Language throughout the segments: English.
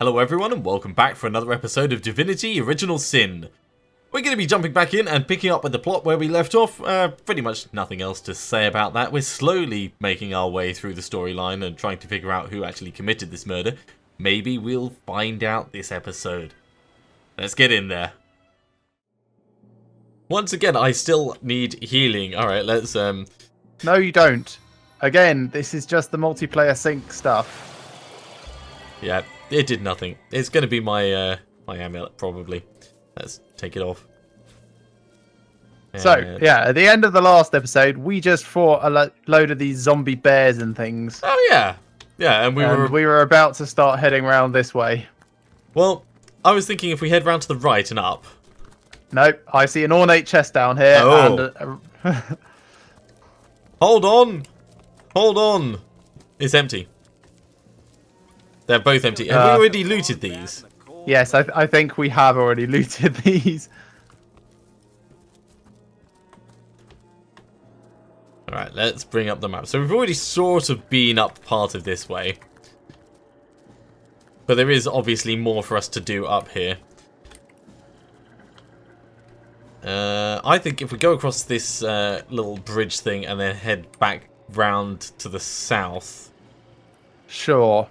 Hello everyone and welcome back for another episode of Divinity: Original Sin. We're going to be jumping back in and picking up with the plot where we left off. Pretty much nothing else to say about that. We're slowly making our way through the storyline and trying to figure out who actually committed this murder. Maybe we'll find out this episode. Let's get in there. Once again, I still need healing. Alright, let's... No, you don't. Again, this is just the multiplayer sync stuff. Yeah. It did nothing. It's going to be my my amulet, probably. Let's take it off. And... So, yeah, at the end of the last episode, we just fought a load of these zombie bears and things. Oh, yeah. Yeah, and we were about to start heading round this way. Well, I was thinking if we head round to the right and up. Nope, I see an ornate chest down here. Oh. And Hold on. Hold on. It's empty. They're both empty. Have we already looted these? Yes, I think we have already looted these. Alright, let's bring up the map. So we've already sort of been up part of this way. But there is obviously more for us to do up here. I think if we go across this little bridge thing and then head back round to the south. Sure.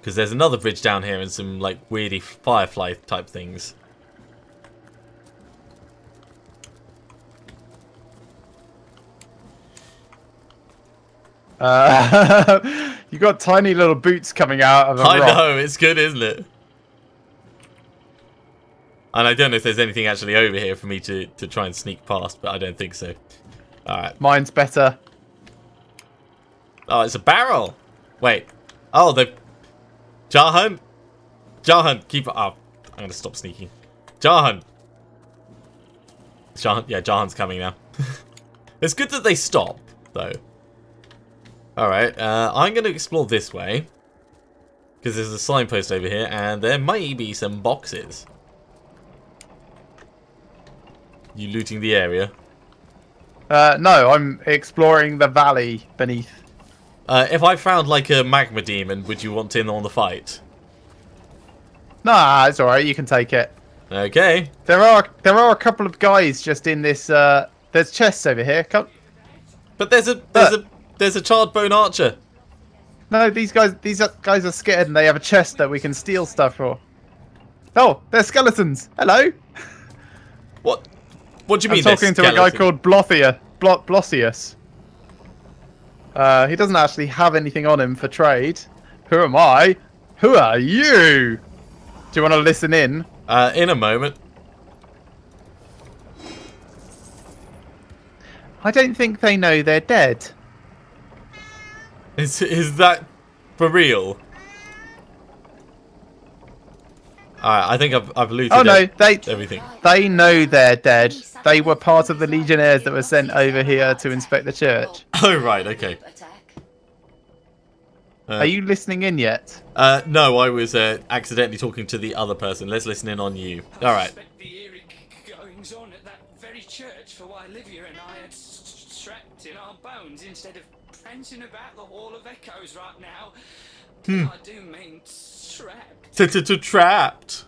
Because there's another bridge down here and some, like, weirdy firefly type things. You got tiny little boots coming out of a rock. I know, it's good, isn't it? And I don't know if there's anything actually over here for me to try and sneak past, but I don't think so. Alright. Mine's better. Oh, it's a barrel! Wait. Oh, they've... Jahan! Jahan, keep up. I'm going to stop sneaking. Jahan! Jahan, yeah, Jahan's coming now. It's good that they stop, though. Alright, I'm going to explore this way. Because there's a signpost over here, and there might be some boxes. You looting the area? No, I'm exploring the valley beneath. If I found, like, a magma demon, would you want in on the fight? Nah, it's alright. You can take it. Okay. There are a couple of guys just in this, there's chests over here. Come. But there's a charred bone archer. No, these guys are scared and they have a chest that we can steal stuff for. Oh, they're skeletons. Hello. What? What do you mean? I'm talking to a guy called Blofia Blossius. He doesn't actually have anything on him for trade. Who am I? Who are you? Do you want to listen in? In a moment. I don't think they know they're dead. Is that for real? Alright, I think I've looted everything. They know they're dead. They were part of the legionnaires that were sent over here to inspect the church. Oh, right, okay. Are you listening in yet? No, I was accidentally talking to the other person. Let's listen in on you. Alright. I suspect the eerie goings on at that very church for why Livia and I had strapped in our bones instead of prancing about the Hall of Echoes right now. Hmm. I do mean trapped. Trapped.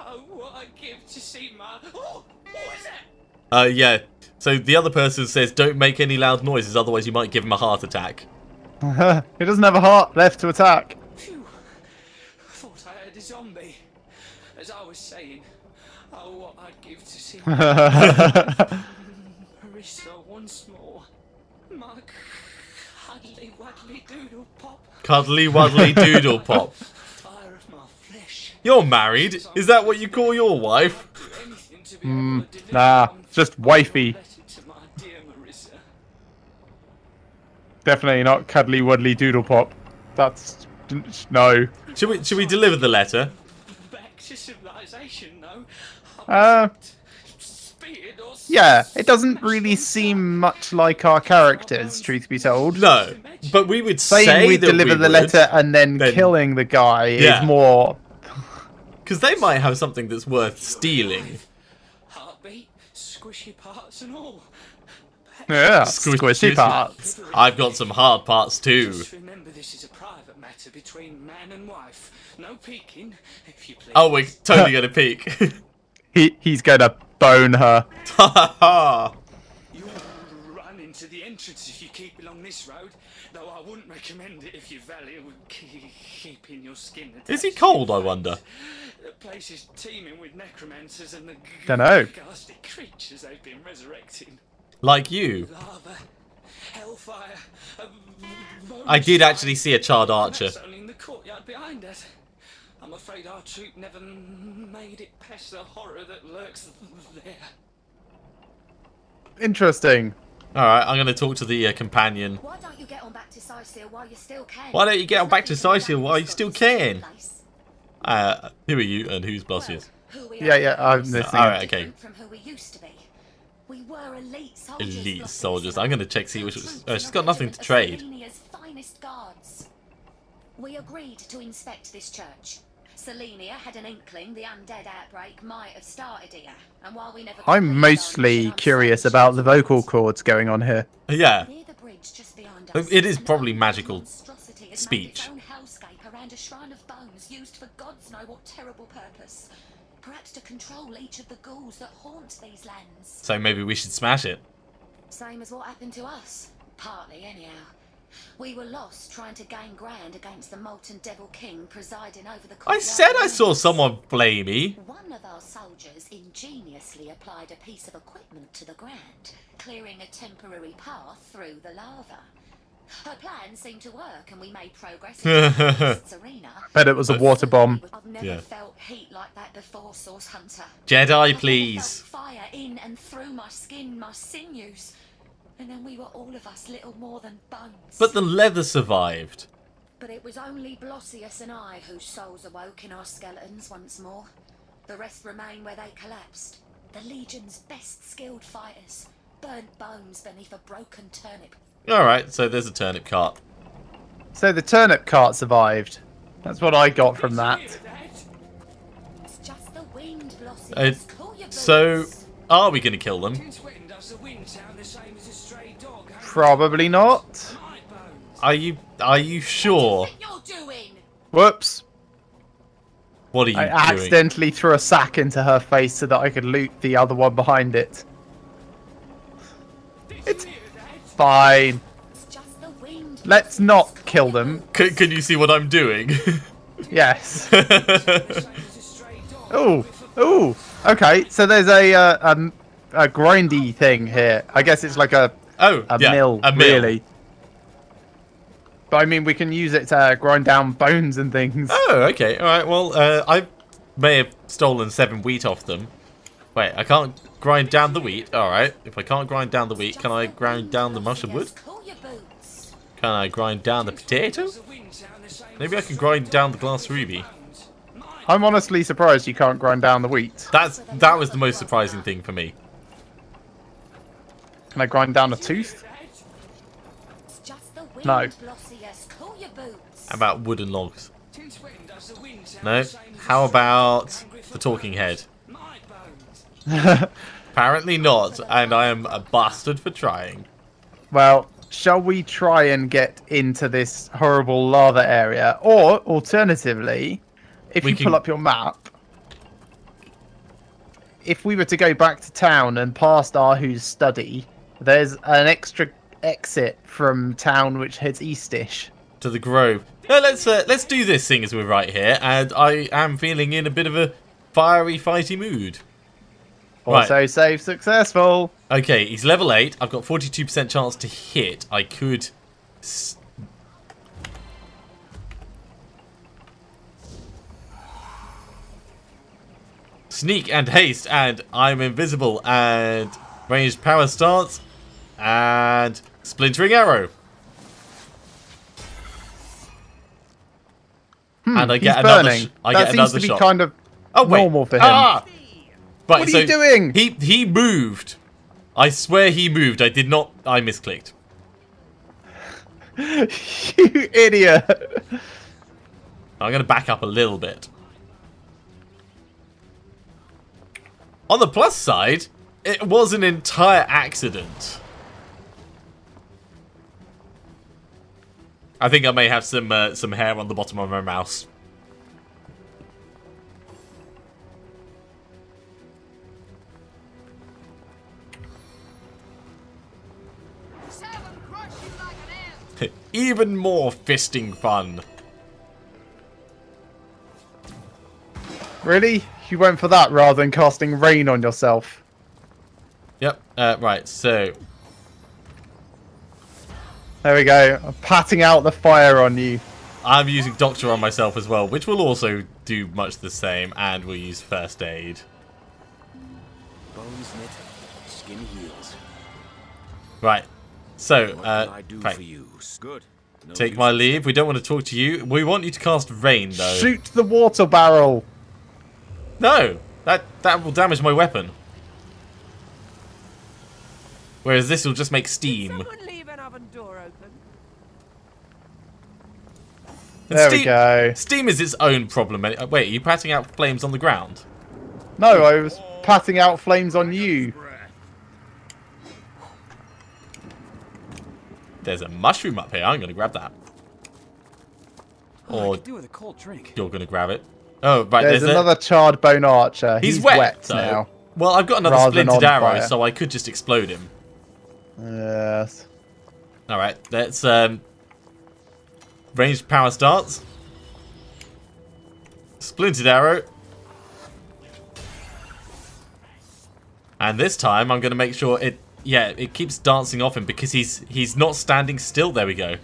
Oh, what I give to see my... Oh, what is that? Yeah. So the other person says, don't make any loud noises, otherwise you might give him a heart attack. He doesn't have a heart left to attack. Phew. I thought I had a zombie. As I was saying, oh, what I'd give to see my... Marissa once more. My... Cuddly-wuddly-doodle pop. Cuddly-wuddly-doodle pop. Fire of my flesh. You're married? Is that what you call your wife? Nah, just wifey. Definitely not cuddly-wuddly-doodle pop. That's... no. Should we deliver the letter? Back to civilization, though. Yeah, it doesn't really seem much like our characters, truth be told. No, but we would say we deliver the letter and then killing the guy is more... Because they might have something that's worth stealing. Heartbeat, squishy parts and all. Yeah, squishy parts. I've got some hard parts too. Just remember this is a private matter between man and wife. No peeking, if you please. Oh, we're totally gonna peek. He's gonna bone her. You'll run into the entrance if you keep along this road, though I wouldn't recommend it if you value keeping your skin. Is he cold, I wonder? The place is teeming with necromancers and the ghastly creatures they've been resurrecting. Like you. Lava, hellfire, I did actually see a charred archer. Only in the courtyard behind us. I'm afraid our troop never made it past the horror that lurks there. Interesting. All right, I'm going to talk to the companion. Why don't you get on back to Cyseal while you still can? Why don't you get on back to Cyseal while you still can? Who are you and who's Blossius? Well, yeah, I'm listening. All right, okay. From who we used to be. We were elite soldiers. Elite soldiers. I'm going to check, see which was... Oh, she's got nothing to trade. Finest guards. We agreed to inspect this church. Selenia had an inkling the undead outbreak might have started here. And while we never... I'm mostly curious about the vocal cords going on here. Yeah. Near the bridge just behind us, it is probably magical speech. ...hellscape around a shrine of bones used for gods know what terrible purpose. Perhaps to control each of the ghouls that haunt these lands. So maybe we should smash it. Same as what happened to us. Partly, anyhow. We were lost trying to gain ground against the molten devil king presiding over the... I said I saw someone blamey. One of our soldiers ingeniously applied a piece of equipment to the ground, clearing a temporary path through the lava. Her plan seemed to work, and we made progress in the arena. Bet it was a water bomb. I've never felt heat like that before, Source Hunter. Jedi, please. Fire in and through my skin, my sinews, and then we were all of us little more than bones. But the leather survived. But it was only Blossius and I whose souls awoke in our skeletons once more. The rest remain where they collapsed. The Legion's best skilled fighters, burnt bones beneath a broken turnip. Alright, so there's a turnip cart. So the turnip cart survived. That's what I got from that. It's just the wind, so, are we going to kill them? Probably not. Are you sure? Whoops. What are you doing? I accidentally threw a sack into her face so that I could loot the other one behind it. It's... fine. Let's not kill them. Can you see what I'm doing? Yes. Ooh. Okay. So there's a grindy thing here. I guess it's like a mill, really. But I mean, we can use it to grind down bones and things. Oh, okay. All right. Well, I may have stolen 7 wheat off them. Wait, I can't grind down the wheat. Alright, if I can't grind down the wheat, can I grind down the mushroom wood? Can I grind down the potato? Maybe I can grind down the glass ruby. I'm honestly surprised you can't grind down the wheat. That was the most surprising thing for me. Can I grind down a tooth? No. How about wooden logs? No. How about the talking head? Apparently not, and I am a bastard for trying. Well, shall we try and get into this horrible lava area? Or, alternatively, if you pull up your map, if we were to go back to town and past Ahu's study, there's an extra exit from town which heads eastish. To the grove. No, let's do this, seeing as we're right here, and I am feeling in a bit of a fiery, fighty mood. Also save successful. Okay, he's level 8. I've got 42% chance to hit. I could... sneak and haste, and I'm invisible, and ranged power stance, and splintering arrow. And I get another shot. That seems to be kind of normal for him. Ah! Right, what are you doing? He moved. I swear he moved. I did not. I misclicked. You idiot. I'm going to back up a little bit. On the plus side, it was an entire accident. I think I may have some hair on the bottom of my mouse. Even more fisting fun. Really? You went for that rather than casting rain on yourself? Yep. Right, so... There we go. I'm patting out the fire on you. I'm using Doctor on myself as well, which will also do much the same, and we'll use First Aid. Bones knit, skin heals. Right. So, take my leave. We don't want to talk to you. We want you to cast rain, though. Shoot the water barrel. No, that will damage my weapon. Whereas this will just make steam. Leave an oven door open? There we go. Steam is its own problem. Wait, are you patting out flames on the ground? No, I was patting out flames on you. There's a mushroom up here. I'm going to grab that. Or do with a cold drink. You're going to grab it. Oh, right. There's another charred bone archer. He's wet now. Well, I've got another splintered arrow, so I could just explode him. Yes. All right. Let's ranged power starts. Splintered arrow. And this time, I'm going to make sure it. Yeah, it keeps dancing off him because he's not standing still. There we go.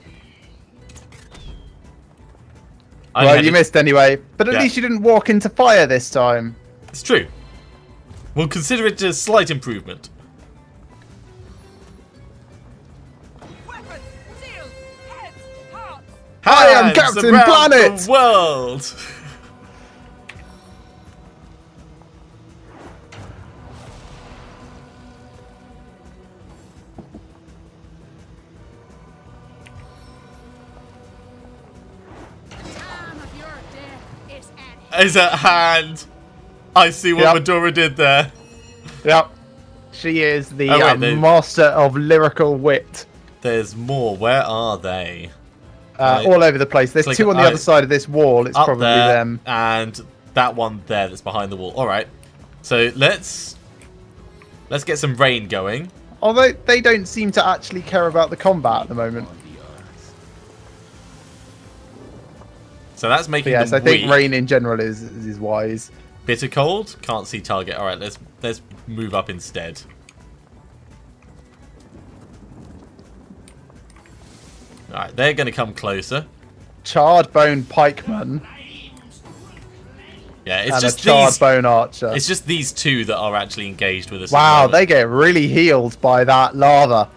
Well, you missed anyway. But at least you didn't walk into fire this time. It's true. We'll consider it a slight improvement. Weapon, shield, heads, hearts. I am Captain Planet! The world! Is at hand. I see what Madora did there. Yep. She is the master of lyrical wit. There's more. Where are they? All over the place. There's two on the other side of this wall. It's probably them. And that one there that's behind the wall. All right. So let's get some rain going. Although they don't seem to actually care about the combat at the moment. So that's making them weak. Yes, I think rain in general is wise. Bitter cold? Can't see target. Alright, let's move up instead. Alright, they're going to come closer. Charred bone pikeman. Yeah, it's just a charred bone archer. It's just these two that are actually engaged with us. Wow, they get really healed by that lava.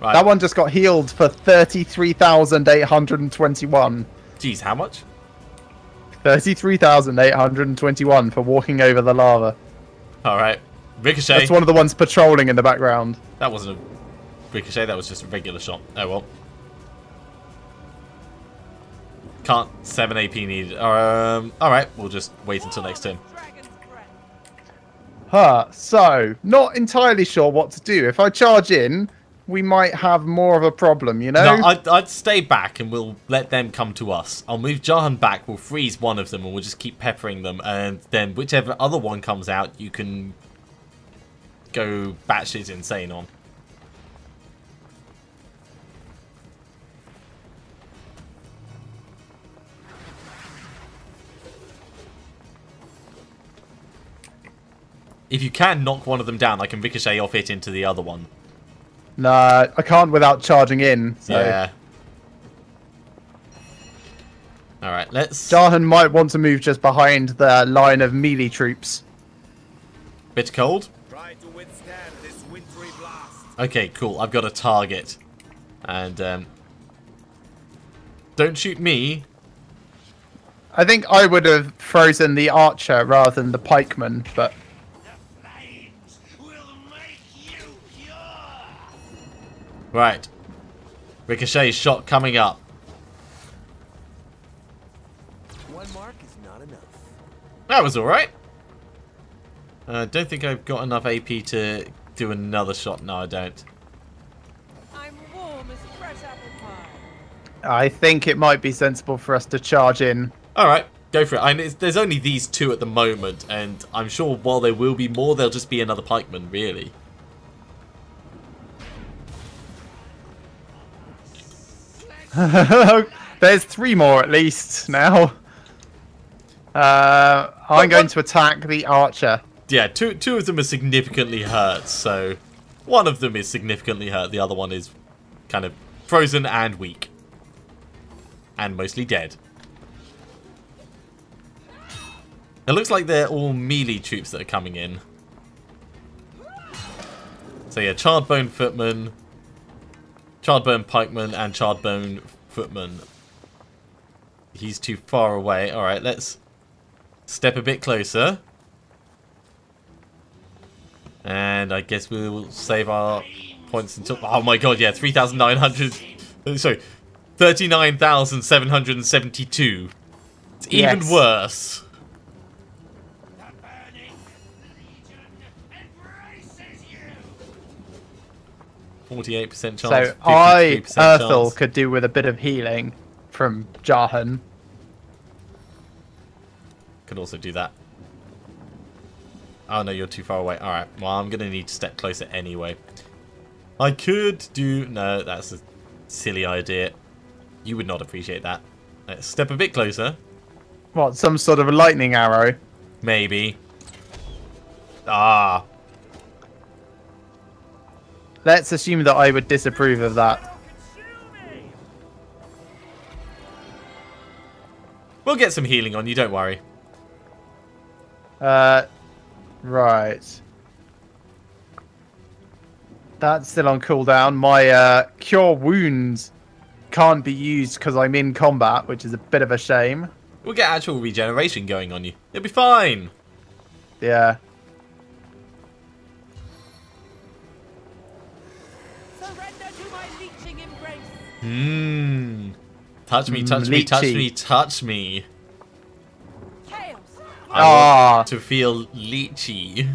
Right. That one just got healed for 33,821. Jeez, how much? 33,821 for walking over the lava. All right, ricochet. That's one of the ones patrolling in the background. That wasn't a ricochet. That was just a regular shot. Oh well. Can't 7 AP needed. All right, we'll just wait until next turn. So not entirely sure what to do. If I charge in, we might have more of a problem, you know? No, I'd stay back and we'll let them come to us. I'll move Jahan back, we'll freeze one of them and we'll just keep peppering them. And then whichever other one comes out, you can go batshit insane on. If you can knock one of them down, I can ricochet off it into the other one. No, I can't without charging in. So. Yeah. All right, let's. Jahan might want to move just behind the line of melee troops. Bit cold. Try to withstand this wintry blast. Okay, cool. I've got a target, and don't shoot me. I think I would have frozen the archer rather than the pikeman, but. Right. Ricochet's shot coming up. One mark is not enough. That was alright. I don't think I've got enough AP to do another shot. No, I don't. I'm warm as a fresh apple pie. I think it might be sensible for us to charge in. All right, go for it. I mean, there's only these two at the moment, and I'm sure while there will be more, there'll just be another pikeman, really. There's three more at least now. I'm going to attack the archer. Yeah, two of them are significantly hurt, so one of them is significantly hurt. The other one is kind of frozen and weak. And mostly dead. It looks like they're all melee troops that are coming in. So yeah, Charred-Bone Footman, Charred-Bone Pikeman, and Charred-Bone Footman. He's too far away. Alright, let's step a bit closer. And I guess we will save our points until... Oh my god, yeah, 3,900... Sorry, 39,772. It's even worse. You. 48% chance, so I, Earthal, could do with a bit of healing from Jahan. Could also do that. Oh no, you're too far away. Alright, well I'm going to need to step closer anyway. I could do... No, that's a silly idea. You would not appreciate that. Let's step a bit closer. What, some sort of a lightning arrow? Maybe. Ah. Let's assume that I would disapprove of that. We'll get some healing on you, don't worry. Right. That's still on cooldown. My Cure Wounds can't be used because I'm in combat, which is a bit of a shame. We'll get actual regeneration going on you. It'll be fine. Yeah. Surrender to my leeching embrace. Hmm. Touch me, touch me, touch me, touch me. I want to feel leechy.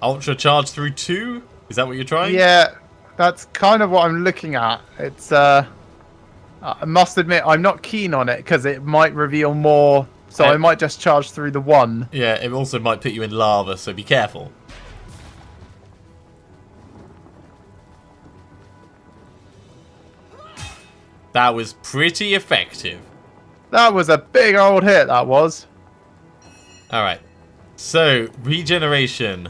Ultra charge through 2? Is that what you're trying? Yeah, that's kind of what I'm looking at. It's I must admit I'm not keen on it because it might reveal more, so I might just charge through the 1. Yeah, it also might put you in lava, so be careful. That was pretty effective. That was a big old hit, that was. Alright. So, regeneration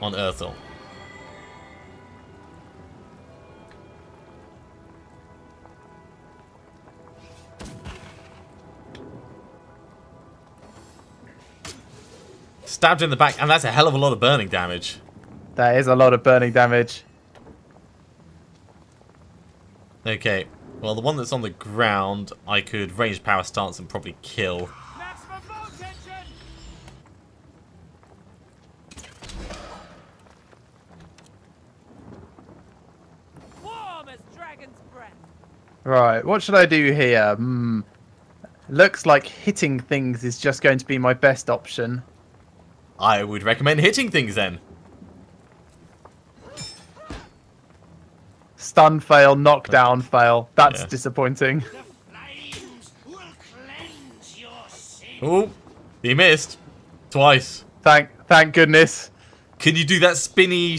on Earthal. Stabbed in the back, and that's a hell of a lot of burning damage. That is a lot of burning damage. Okay, well the one that's on the ground, I could range power stance and probably kill. Warm as dragon's breath. Right, what should I do here? Looks like hitting things is just going to be my best option. I would recommend hitting things then. Stun fail, knockdown fail. That's disappointing. Oh, he missed. Twice. Thank goodness. Can you do that spinny,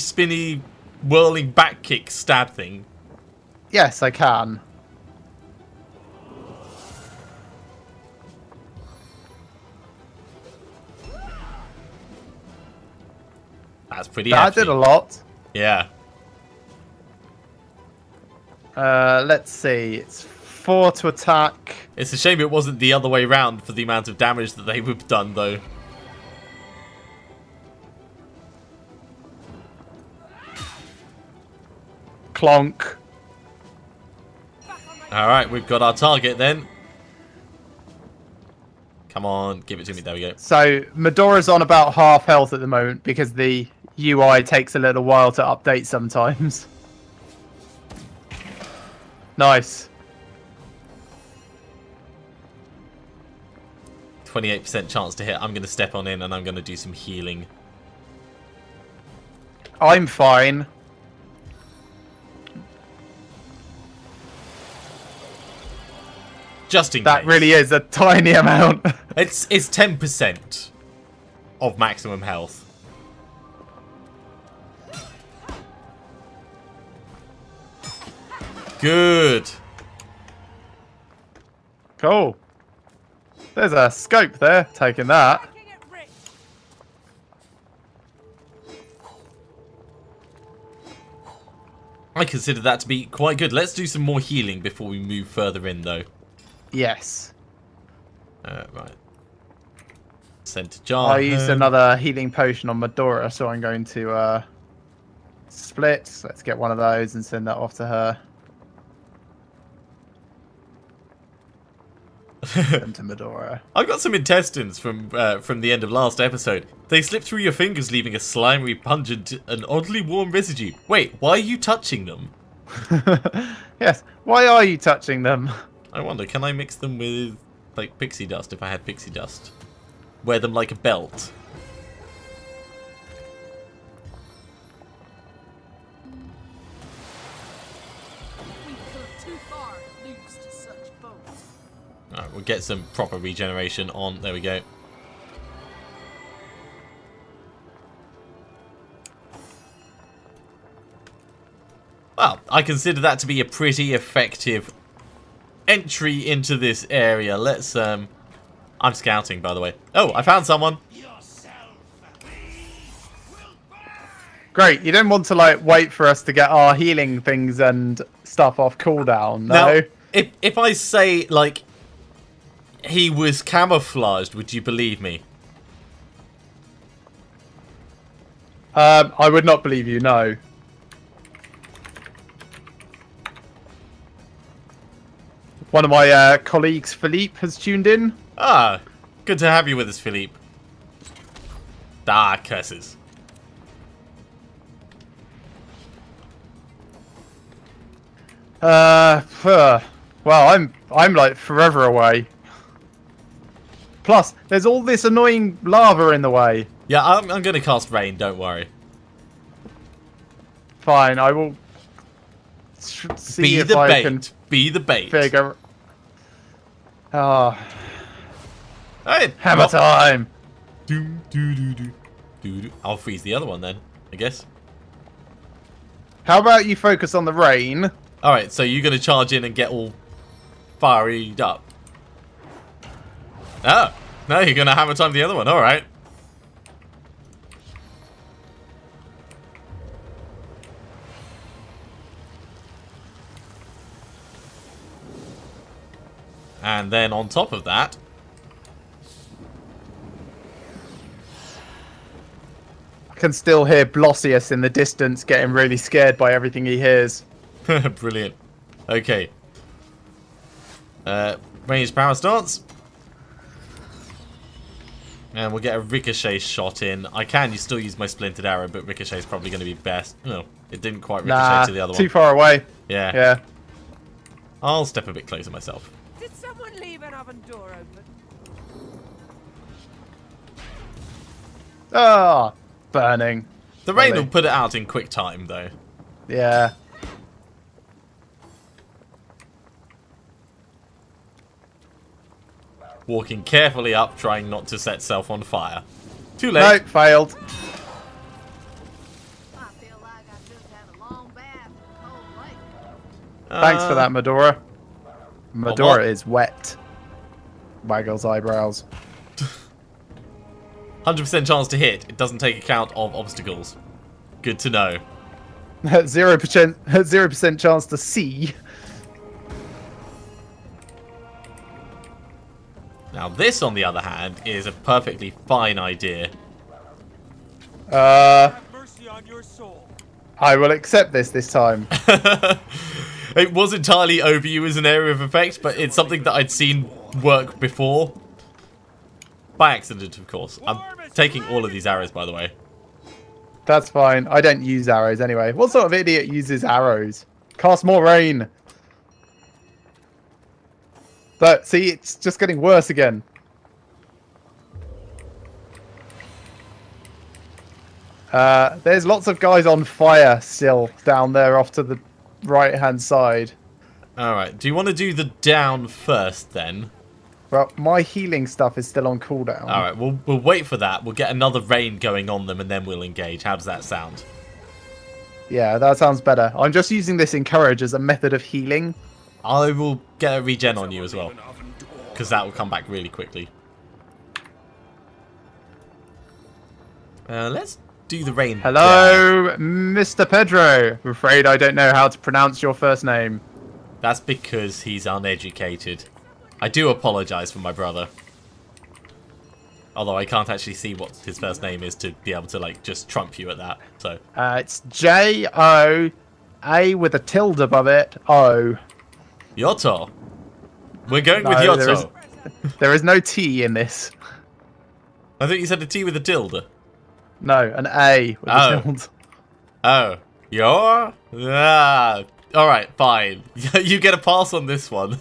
whirling back kick stab thing? Yes, I can. That's pretty hefty. That did a lot. Yeah. Let's see, it's 4 to attack. It's a shame it wasn't the other way round for the amount of damage that they would have done, though. Clonk. Alright, we've got our target then. Come on, give it to me, there we go. So, Madora's on about half health at the moment because the UI takes a little while to update sometimes. Nice. 28% chance to hit. I'm going to step on in and I'm going to do some healing. I'm fine. Just in case. That really is a tiny amount. It's 10% of maximum health. Good. Cool. There's a scope there. Taking that. I consider that to be quite good. Let's do some more healing before we move further in, though. Yes. Right. Sent to Jahan. I used another healing potion on Madora, so I'm going to split. Let's get one of those and send that off to her. Send to Madora. I've got some intestines from the end of last episode. They slip through your fingers, leaving a slimy, pungent, and oddly warm residue. Wait, why are you touching them? Yes, why are you touching them? I wonder, can I mix them with, like, pixie dust, if I had pixie dust? Wear them like a belt. Alright, we'll get some proper regeneration on. There we go. Well, I consider that to be a pretty effective entry into this area. Let's, I'm scouting, by the way. Oh, I found someone. Great, you don't want to, like, wait for us to get our healing things and stuff off cooldown, no? Now, if I say, like... He was camouflaged, would you believe me? I would not believe you, no. One of my colleagues, Philippe, has tuned in. Ah, good to have you with us, Philippe. Ah, curses. Well, I'm like forever away. Plus, there's all this annoying lava in the way. Yeah, I'm going to cast rain, don't worry. Fine, I will see if I can... Be the bait. Figure... Oh. Right, hammer time! Doo, doo, doo, doo. Doo, doo. I'll freeze the other one then, I guess. How about you focus on the rain? Alright, so you're going to charge in and get all fired up. Oh, no, you're going to hammer time the other one. All right. And then on top of that. I can still hear Blossius in the distance getting really scared by everything he hears. Brilliant. Okay. Ranged power stance. And we'll get a ricochet shot in. I can still use my splintered arrow, but ricochet's probably going to be best. No, it didn't quite ricochet to the other one. Too far away. Yeah. Yeah. I'll step a bit closer myself. Did someone leave an oven door open? Ah, burning. The rain will put it out in quick time, though. Yeah. Walking carefully up, trying not to set self on fire. Too late. Nope, failed. Thanks for that, Madora. Madora is wet. Waggles eyebrows. 100% chance to hit. It doesn't take account of obstacles. Good to know. 0% chance to see. Now this, on the other hand, is a perfectly fine idea. Have mercy on your soul. I will accept this time. It was entirely over you as an area of effect, but it's something that I'd seen work before. By accident, of course. I'm taking all of these arrows, by the way. That's fine. I don't use arrows anyway. What sort of idiot uses arrows? Cast more rain. But see, it's just getting worse again. There's lots of guys on fire still down there off to the right-hand side. Alright, do you want to do the down first, then? Well, my healing stuff is still on cooldown. Alright, we'll wait for that. We'll get another rain going on them, and then we'll engage. How does that sound? Yeah, that sounds better. I'm just using this Encourage as a method of healing. I will get a regen on you as well, because that will come back really quickly. Let's do the rain. Hello, Mr. Pedro. I'm afraid I don't know how to pronounce your first name. That's because he's uneducated. I do apologise for my brother. Although I can't actually see what his first name is to be able to, like, just trump you at that. So it's J-O-A with a tilde above it, O. Yoto. We're going with Yoto. There is no T in this. I think you said a T with a tilde. No, an A with a tilde. Oh. You're? Ah. Alright, fine. You get a pass on this one.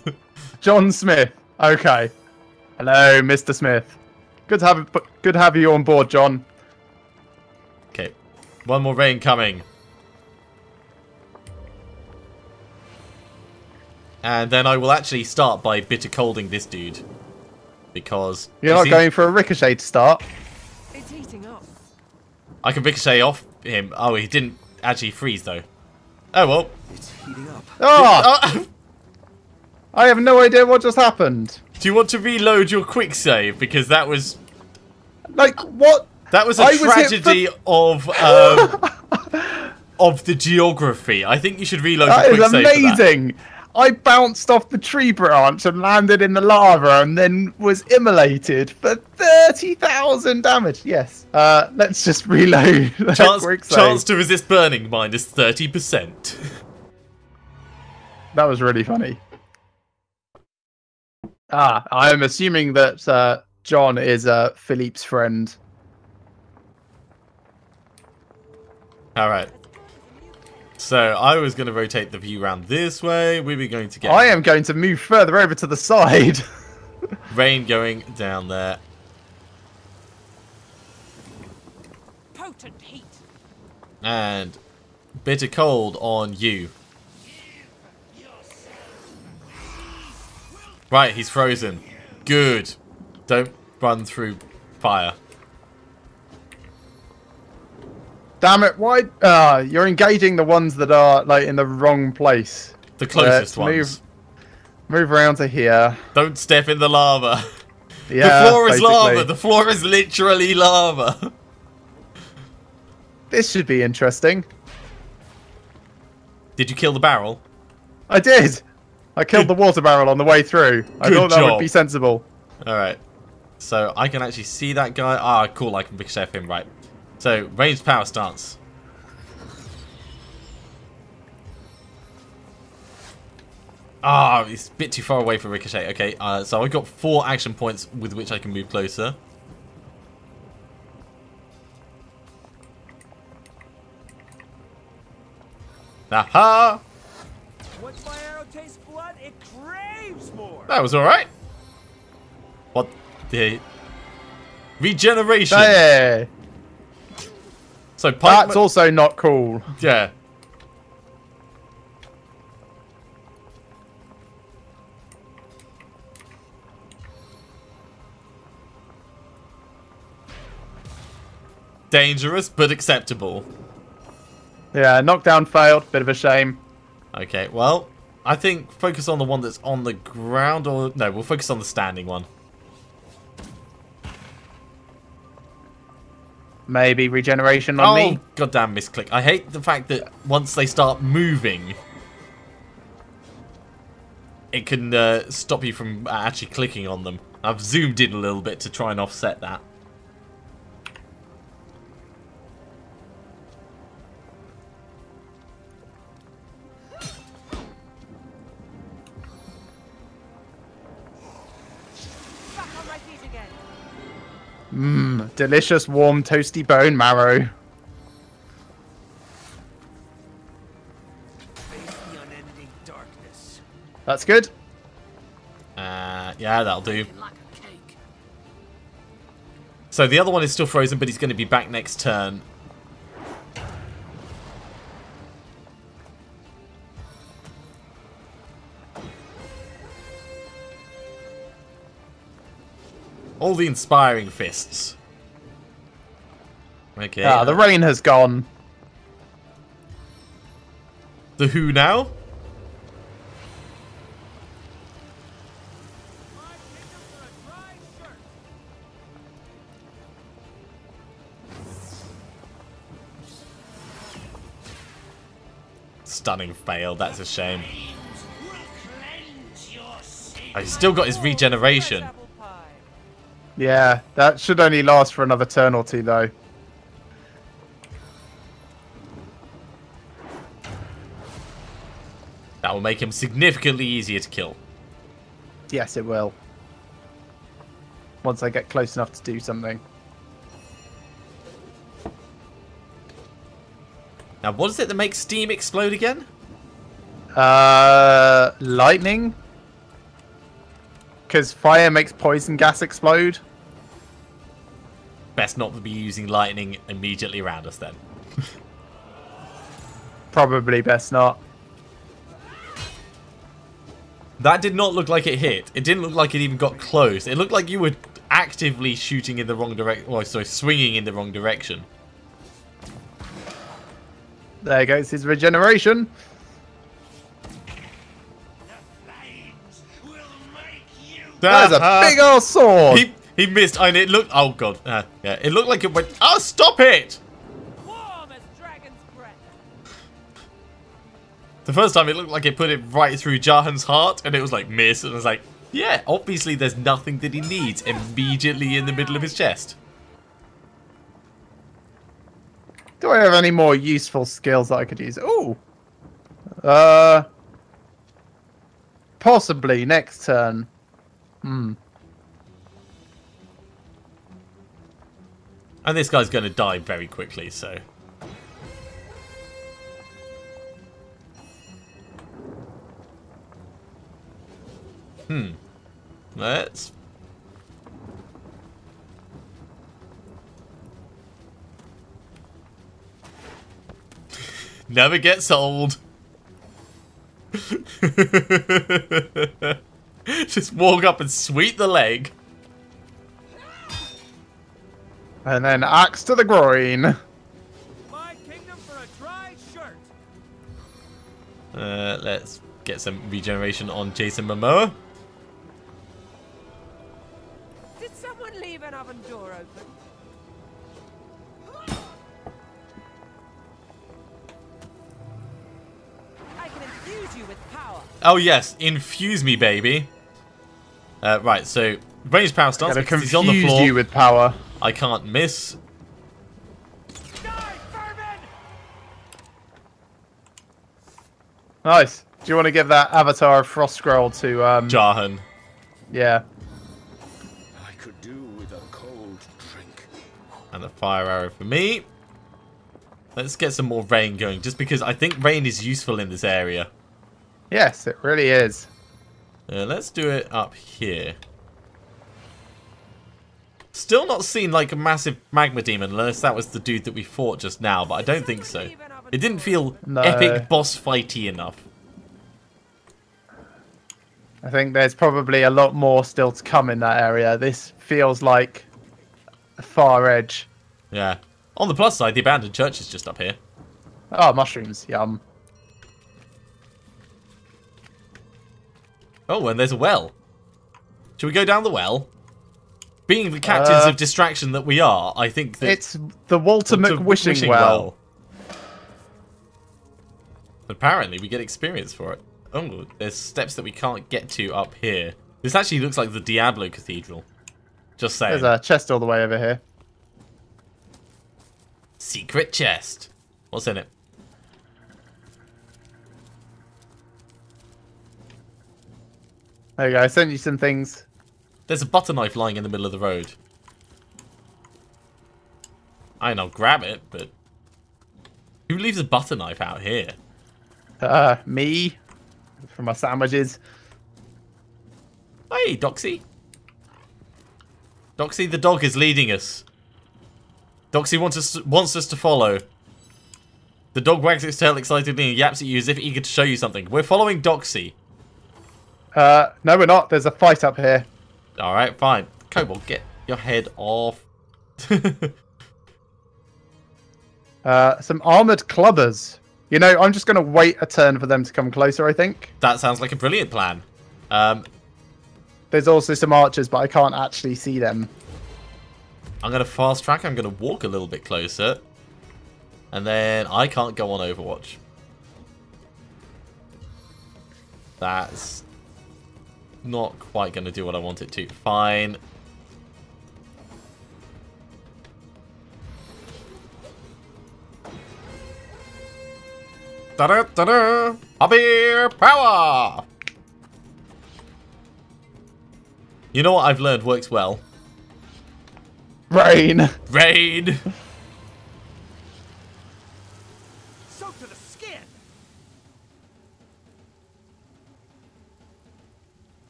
John Smith. Okay. Hello, Mr. Smith. Good to have you on board, John. Okay. One more rain coming. And then I will actually start by bitter colding this dude. Because... You're not going for a ricochet to start. It's heating up. I can ricochet off him. Oh, he didn't actually freeze, though. Oh, well. It's heating up. Oh! I have no idea what just happened. Do you want to reload your quick save? Because that was... Like, what? That was a tragedy of the geography. I think you should reload your quick save. That is amazing. I bounced off the tree branch and landed in the lava and then was immolated for 30,000 damage. Yes. Let's just reload. Chance to resist burning minus 30%. That was really funny. Ah, I'm assuming that John is Philippe's friend. All right. So I was going to rotate the view around this way. We were going to get... I am going to move further over to the side. Rain going down there. Potent heat. And bitter cold on you. Right, he's frozen. Good. Don't run through fire. Damn it, why? You're engaging the ones that are, like, in the wrong place. The closest ones. Move around to here. Don't step in the lava. Yeah, the floor is lava. The floor is literally lava. This should be interesting. Did you kill the barrel? I did. I killed the water barrel on the way through. I thought that would be sensible. All right. So I can actually see that guy. Ah, cool. I can big chef him, right. So, ranged power stance. Ah, it's a bit too far away for Ricochet. Okay, so I've got 4 action points with which I can move closer. Aha! Once my arrow tastes blood, it craves more. That was alright. What the... Regeneration! Hey! So that's also not cool. Yeah. Dangerous, but acceptable. Yeah, knockdown failed. Bit of a shame. Okay, well, I think focus on the one that's on the ground, or... No, we'll focus on the standing one. Maybe regeneration on me. Oh, goddamn misclick. I hate the fact that once they start moving, it can stop you from actually clicking on them. I've zoomed in a little bit to try and offset that. Mmm, delicious, warm, toasty bone marrow. Face the unending darkness. That's good. Yeah, that'll do. So the other one is still frozen, but he's going to be back next turn. All the inspiring fists. Okay. Ah, the rain has gone. The who now? Stunning fail, that's a shame. Oh, he's still got his regeneration. Yeah, that should only last for another turn or two, though. That will make him significantly easier to kill. Yes, it will. Once I get close enough to do something. Now, what is it that makes Steam explode again? Lightning. Because fire makes poison gas explode. Best not to be using lightning immediately around us then. Probably best not. That did not look like it hit. It didn't look like it even got close. It looked like you were actively shooting in the wrong direction. Well, sorry, swinging in the wrong direction. There goes his regeneration. That's a big old sword. He missed, and it looked. Oh god, yeah, it looked like it went. Oh, stop it! Warm as dragon's breath. The first time it looked like it put it right through Jahan's heart, and it was like miss, and I was like, yeah, obviously there's nothing that he needs immediately in the middle of his chest. Do I have any more useful skills that I could use? Ooh, possibly next turn. Hmm. And this guy's going to die very quickly, so. Hmm. Let's. Never gets old. Just walk up and sweep the leg. And then axe to the groin. My kingdom for a dry shirt. Let's get some regeneration on Jason Momoa. Did someone leave an oven door open? I can infuse you with power. Oh yes, infuse me, baby. Right, so range power starts because he's on the floor. You with power. I can't miss. Die, nice. Do you want to give that avatar of frost scroll to Jahan? Yeah. I could do with a cold drink. And a fire arrow for me. Let's get some more rain going, just because I think rain is useful in this area. Yes, it really is. Let's do it up here. Still not seen like a massive magma demon, unless that was the dude that we fought just now, but I don't think so. It didn't feel epic boss fighty enough. I think there's probably a lot more still to come in that area. This feels like a far edge. Yeah. On the plus side, the abandoned church is just up here. Oh, mushrooms. Yum. Oh, and there's a well. Should we go down the well? Being the captains of distraction that we are, I think that it's the Walter McWishing well. Apparently, we get experience for it. Oh, there's steps that we can't get to up here. This actually looks like the Diablo Cathedral. Just saying. There's a chest all the way over here. Secret chest. What's in it? There you go. I sent you some things. There's a butter knife lying in the middle of the road. I mean, I'll grab it, but who leaves a butter knife out here? Me. For my sandwiches. Hey, Doxy. Doxy the dog is leading us. Doxy wants us to follow. The dog wags its tail excitedly and yaps at you as if eager to show you something. We're following Doxy. No, we're not. There's a fight up here. All right, fine. Kobold, get your head off. Some armoured clubbers. You know, I'm just going to wait a turn for them to come closer, I think. That sounds like a brilliant plan. There's also some archers, but I can't actually see them. I'm going to fast track. I'm going to walk a little bit closer. And then I can't go on Overwatch. That's not quite going to do what I want it to. Fine. Ta-da, ta-da. Hobby power! You know what I've learned works well? Rain. Rain. Soaked to the skin.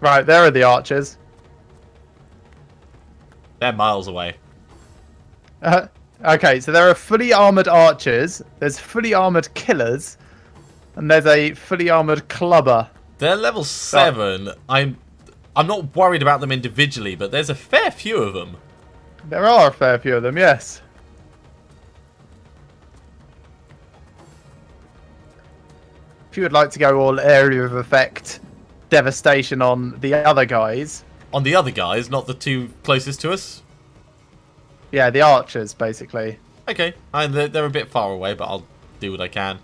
Right, there are the archers. They're miles away. Okay, so there are fully armoured archers. There's fully armoured killers. And there's a fully armoured clubber. They're level 7. I'm not worried about them individually, but there's a fair few of them. There are a fair few of them, yes. If you would like to go all area of effect devastation on the other guys. On the other guys, not the two closest to us? Yeah, the archers, basically. Okay, they're a bit far away, but I'll do what I can.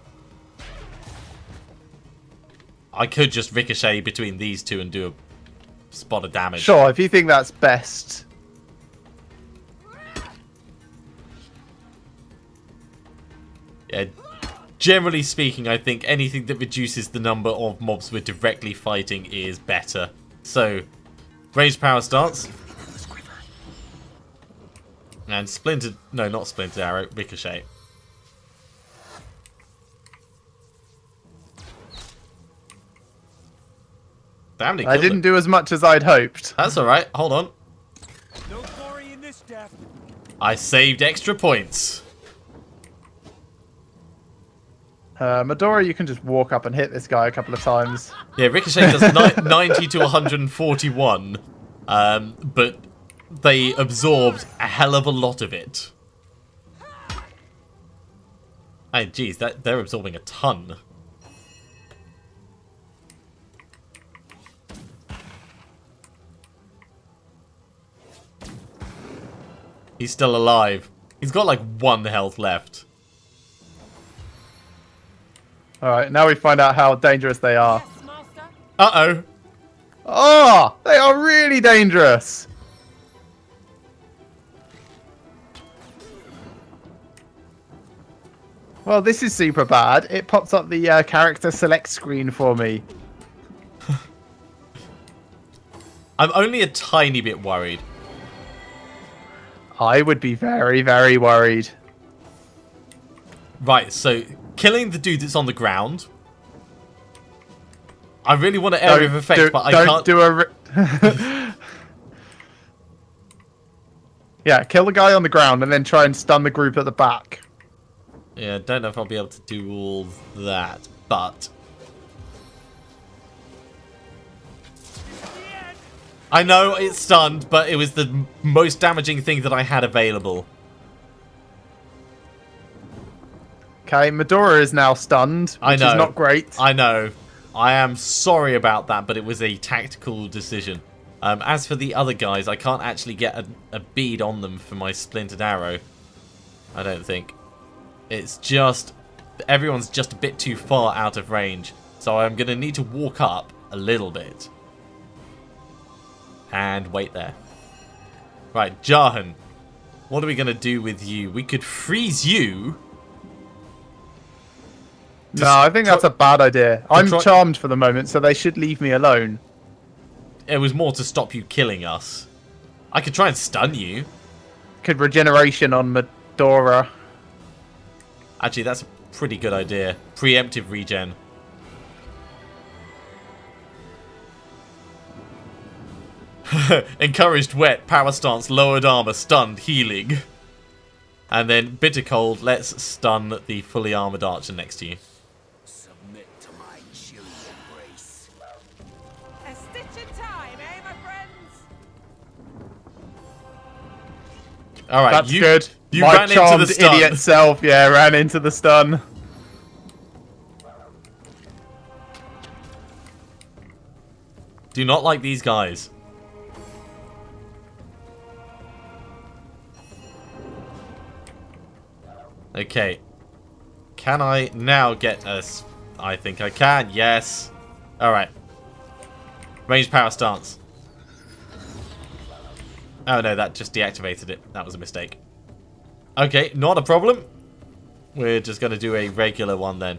I could just ricochet between these two and do a spot of damage. Sure, if you think that's best. Yeah, generally speaking, I think anything that reduces the number of mobs we're directly fighting is better. So, ranged power stance. And splintered... No, not splintered arrow. Ricochet. Damn, I didn't do as much as I'd hoped. That's alright. Hold on. No glory in this death. I saved extra points. Madora, you can just walk up and hit this guy a couple of times. Yeah, Ricochet does 90 to 141. But they absorbed a hell of a lot of it. Hey, geez, they're absorbing a ton. He's still alive. He's got like 1 health left. Alright, now we find out how dangerous they are. Uh-oh. Oh, they are really dangerous. Well, this is super bad. It pops up the character select screen for me. I'm only a tiny bit worried. I would be very, very worried. Right, so killing the dude that's on the ground. I really want an area of effect, but I can't... Yeah, kill the guy on the ground and then try and stun the group at the back. Yeah, I don't know if I'll be able to do all that, but... I know it's stunned, but it was the most damaging thing that I had available. Okay, Madora is now stunned, which is not great. I know. I am sorry about that, but it was a tactical decision. As for the other guys, I can't actually get a bead on them for my splintered arrow. I don't think. It's just, everyone's just a bit too far out of range. So I'm going to need to walk up a little bit. And wait there. Right, Jahan, what are we going to do with you? We could freeze you. No, I think that's a bad idea. I'm charmed for the moment, so they should leave me alone. It was more to stop you killing us. I could try and stun you. Could regeneration on Madora. Actually, that's a pretty good idea. Preemptive regen. Encouraged wet, power stance, lowered armor, stunned, healing. And then bitter cold, let's stun the fully armored archer next to you. Submit to my chilling embrace. A stitch in time, eh, my friends? All right, that's good. You ran into the stun. Idiot self, yeah, ran into the stun. Do not like these guys. Okay. Can I now get us? I think I can, yes. Alright. Range power stance. Oh no, that just deactivated it. That was a mistake. Okay, not a problem. We're just going to do a regular one then.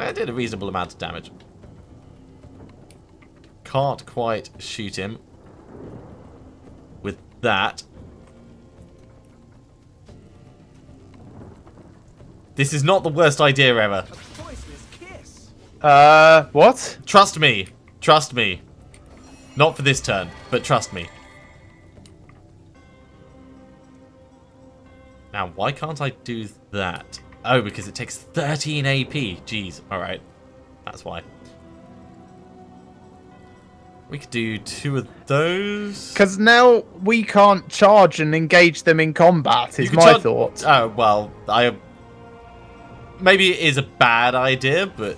I did a reasonable amount of damage. Can't quite shoot him with that. This is not the worst idea ever. What? Trust me. Trust me. Not for this turn, but trust me. Now, why can't I do that? Oh, because it takes 13 AP. Jeez. All right. That's why. We could do two of those. Because now we can't charge and engage them in combat, is my thought. Oh, well, maybe it is a bad idea, but...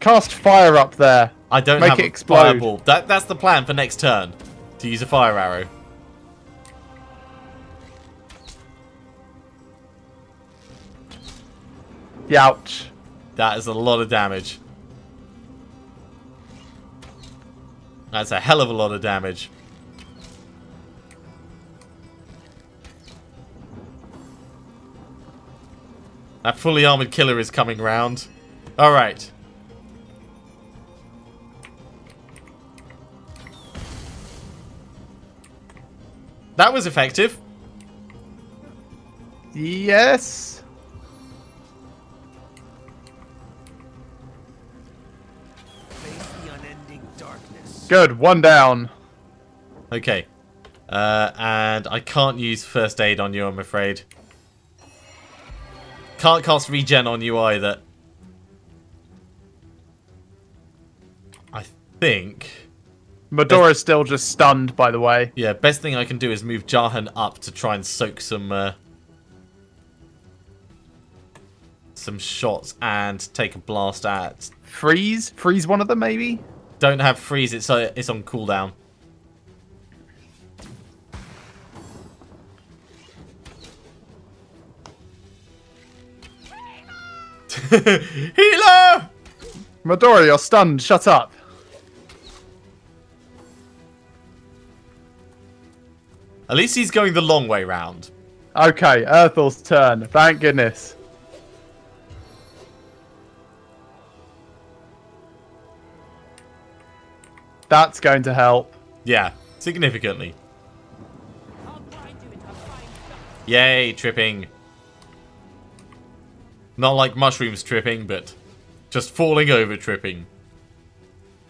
Cast fire up there. I don't have a fireball. That's the plan for next turn. To use a fire arrow. Ouch. That is a lot of damage. That's a hell of a lot of damage. That fully armored killer is coming round. Alright. That was effective. Yes. Good, one down. Okay. And I can't use first aid on you, I'm afraid. Can't cast regen on you either. I think... Madora's still just stunned, by the way. Yeah, best thing I can do is move Jahan up to try and soak some shots and take a blast at... Freeze? Freeze one of them, maybe? Don't have freeze, it's on cooldown. Healer! Madora, you're stunned, shut up. At least he's going the long way round. Okay, Earthal's turn, thank goodness. That's going to help. Yeah, significantly. Yay, tripping. Not like mushrooms tripping, but just falling over tripping.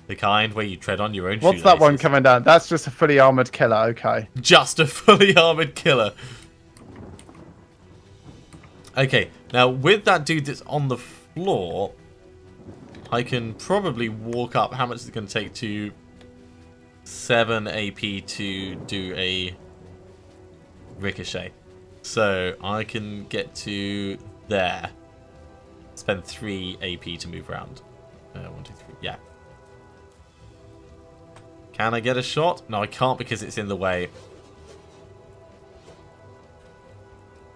The kind where you tread on your own shoelaces. What's that one coming down? That's just a fully armored killer, okay. Just a fully armored killer. Okay, now with that dude that's on the floor, I can probably walk up. How much is it going to take to... 7 AP to do a ricochet. So I can get to there. Spend 3 AP to move around. 1, 2, 3. Yeah. Can I get a shot? No, I can't because it's in the way.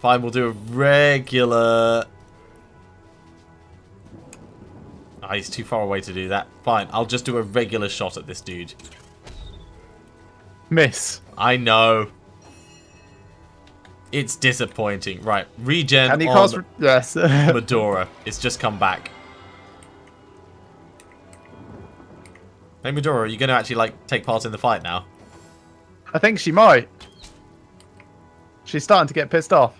Fine, we'll do a regular... Oh, he's too far away to do that. Fine, I'll just do a regular shot at this dude. Miss. I know. It's disappointing. Right, regen on yes. Madora. It's just come back. Hey, Madora, are you going to actually, like, take part in the fight now? I think she might. She's starting to get pissed off.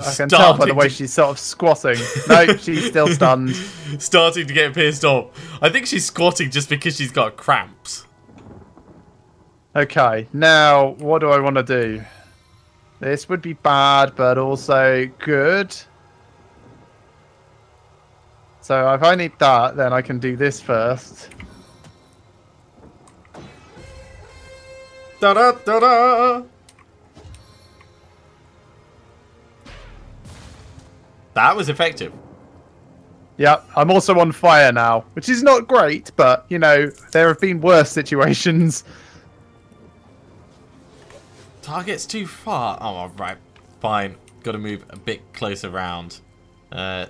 I can tell by the way she's sort of squatting. No, she's still stunned. Starting to get pissed off. I think she's squatting just because she's got cramps. Okay, now what do I want to do? This would be bad, but also good. So if I need that, then I can do this first. Da-da-da-da! That was effective. Yeah, I'm also on fire now, which is not great, but, you know, there have been worse situations. Target's too far. Oh, right. Fine. Got to move a bit closer round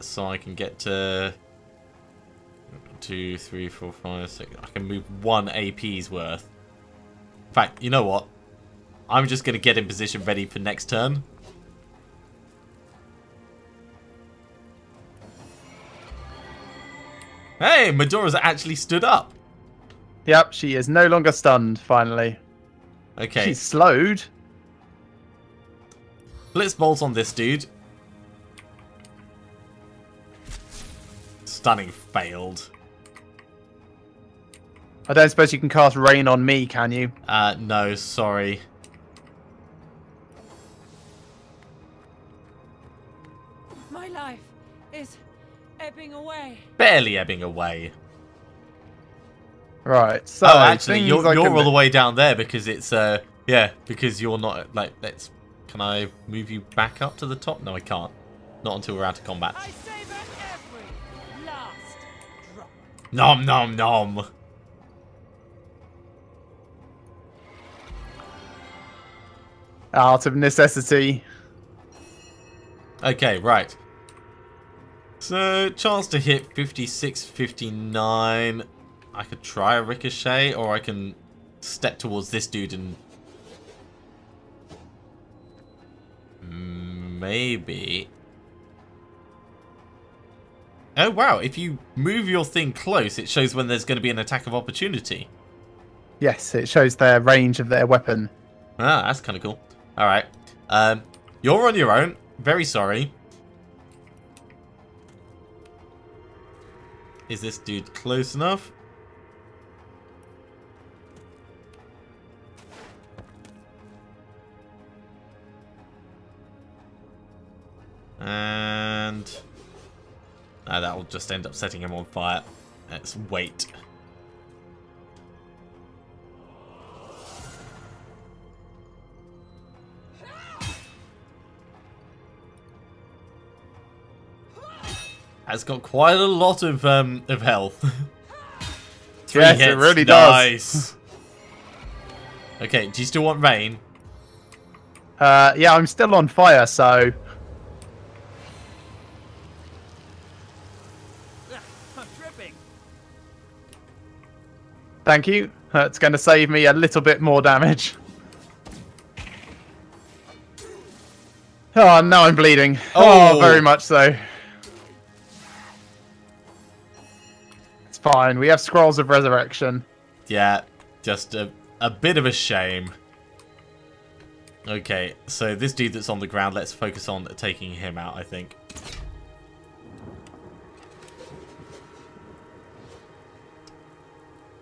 so I can get to... 2, 3, 4, 5, 6... I can move 1 AP's worth. In fact, you know what? I'm just going to get in position ready for next turn. Hey, Madora's actually stood up. Yep, she is no longer stunned, finally. Okay. She's slowed. Blitzbolt on this dude. Stunning failed. I don't suppose you can cast rain on me, can you? No, sorry. My life is... ebbing away. Barely ebbing away. Right. So oh, actually, you're all the way down there because it's yeah, because you're not like. Let's. Can I move you back up to the top? No, I can't. Not until we're out of combat. I savor every last drop. Nom nom nom. Out of necessity. Okay. Right. So, chance to hit 56, 59. I could try a ricochet, or I can step towards this dude and... maybe... Oh, wow. If you move your thing close, it shows when there's going to be an attack of opportunity. Yes, it shows their range of their weapon. Ah, that's kind of cool. All right. You're on your own. Very sorry. Is this dude close enough? And... oh, that'll just end up setting him on fire. Let's wait. It's got quite a lot of health. 3 yes, hits. It really does. Okay, do you still want rain? Yeah, I'm still on fire, so. I'm tripping. Thank you. That's going to save me a little bit more damage. Oh, now I'm bleeding. Oh, very much so. Fine, we have Scrolls of Resurrection. Yeah, just a bit of a shame. Okay, so this dude that's on the ground, let's focus on taking him out, I think.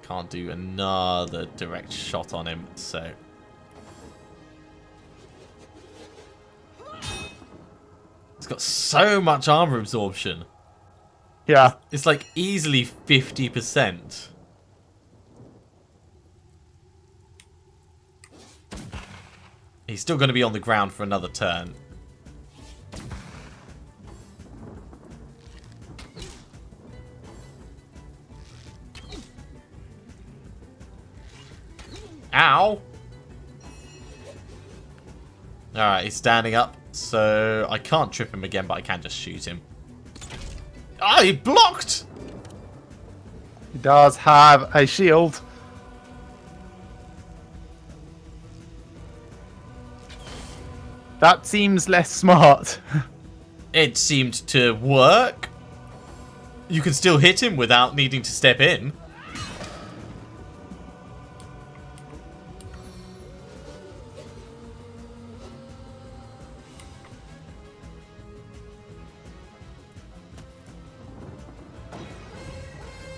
Can't do another direct shot on him, so... It's got so much armor absorption. Yeah. It's like easily 50%. He's still going to be on the ground for another turn. Ow! Alright, he's standing up, so I can't trip him again, but I can just shoot him. Oh, he blocked! He does have a shield. That seems less smart. It seemed to work. You can still hit him without needing to step in.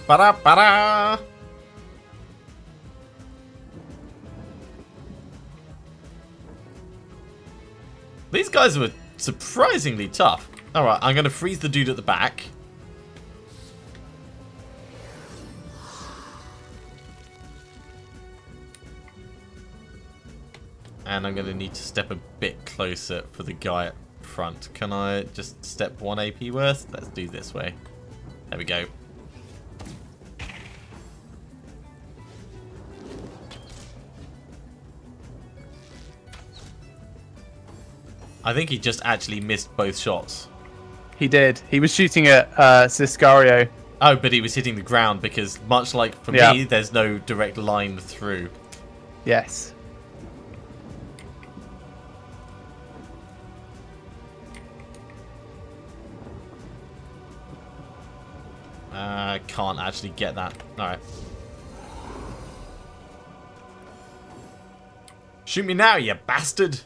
Ba-da-ba-da. These guys were surprisingly tough. Alright, I'm going to freeze the dude at the back. and I'm going to need to step a bit closer for the guy up front. Can I just step 1 AP worth? Let's do this way. There we go. I think he just actually missed both shots. He did. He was shooting at Sicario. Oh, but he was hitting the ground because, much like for me, there's no direct line through. Yes. I can't actually get that. Alright. Shoot me now, you bastard!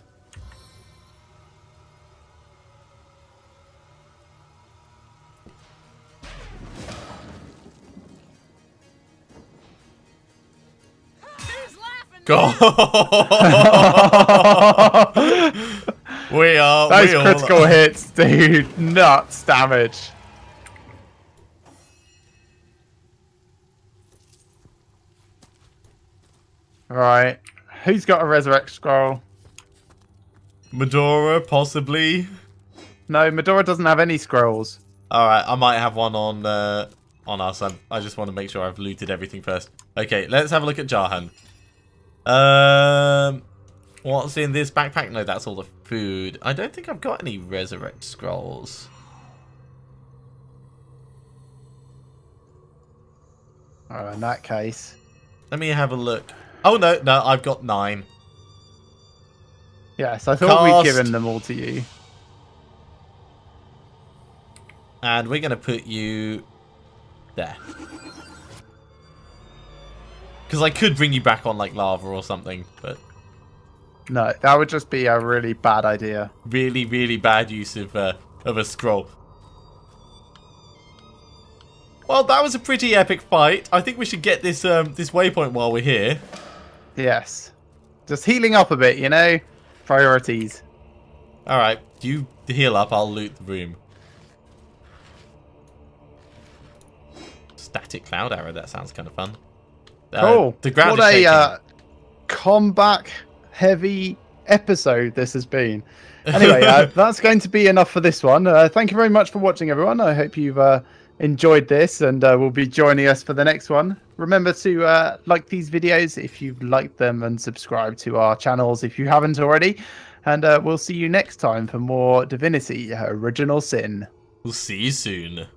Those critical hits do nuts damage. Alright. Who's got a resurrect scroll? Madora, possibly. No, Madora doesn't have any scrolls. Alright, I might have one on us. I just want to make sure I've looted everything first. Okay, let's have a look at Jahan. What's in this backpack? No, that's all the food. I don't think I've got any resurrect scrolls. Oh, in that case. Let me have a look. Oh, no, no, I've got 9. Yes, I thought we'd given them all to you. And we're going to put you there. Because I could bring you back on like lava or something, but... No, that would just be a really bad idea. Really, really bad use of a scroll. Well, that was a pretty epic fight. I think we should get this this waypoint while we're here. Yes. Just healing up a bit, you know? Priorities. Alright, you heal up, I'll loot the room. Static cloud arrow, that sounds kind of fun. Cool. What a combat-heavy episode this has been. Anyway, that's going to be enough for this one. Thank you very much for watching, everyone. I hope you've enjoyed this and will be joining us for the next one. Remember to like these videos if you've liked them and subscribe to our channels if you haven't already. And we'll see you next time for more Divinity: Original Sin. We'll see you soon.